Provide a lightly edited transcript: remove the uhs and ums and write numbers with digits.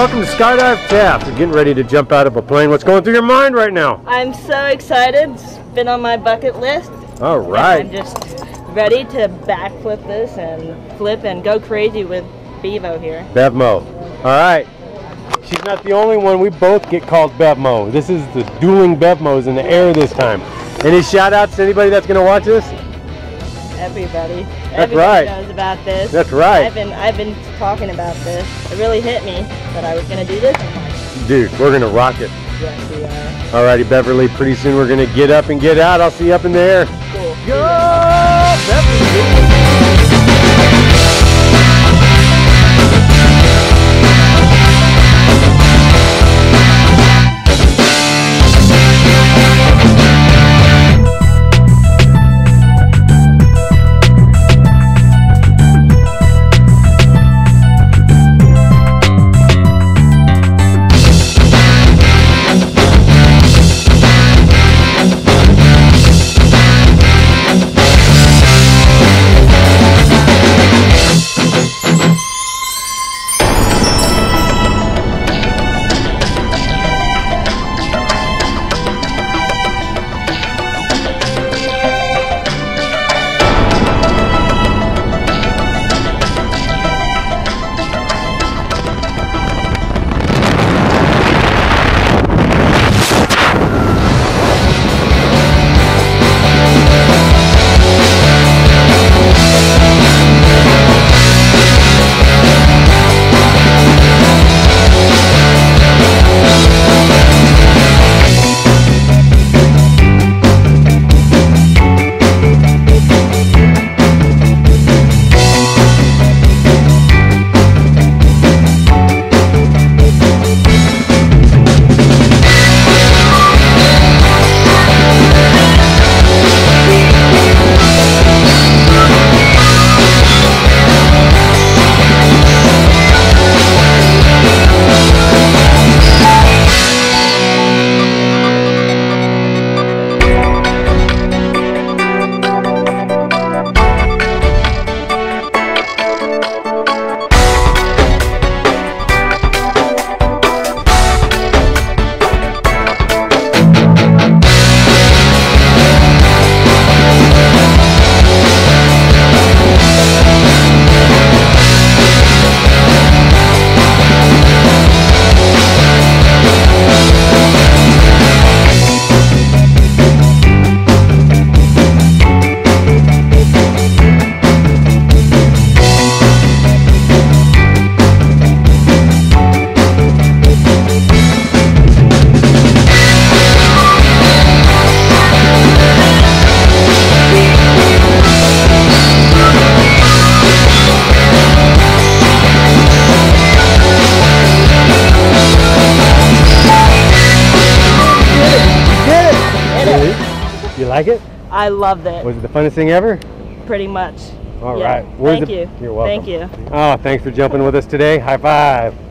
welcome to Skydive Taft. You're getting ready to jump out of a plane. What's going through your mind right now? I'm so excited. It's been on my bucket list. All right. I'm just ready to backflip this and flip and go crazy with BevMo here. BevMo. All right. She's not the only one. We both get called BevMo. This is the dueling BevMos in the air this time. Any shout outs to anybody that's going to watch this? Everybody. That's right. Everybody knows about this. That's right. I've been talking about this. It really hit me that I was going to do this. Dude, we're going to rock it. Yes, we are. All righty, Beverly. Pretty soon we're going to get up and get out. I'll see you up in the air. Cool. Go, Beverly. You like it? I loved it. Was it the funnest thing ever? Pretty much. All right. Thank you. You're welcome. Thank you. Oh, thanks for jumping with us today. High five.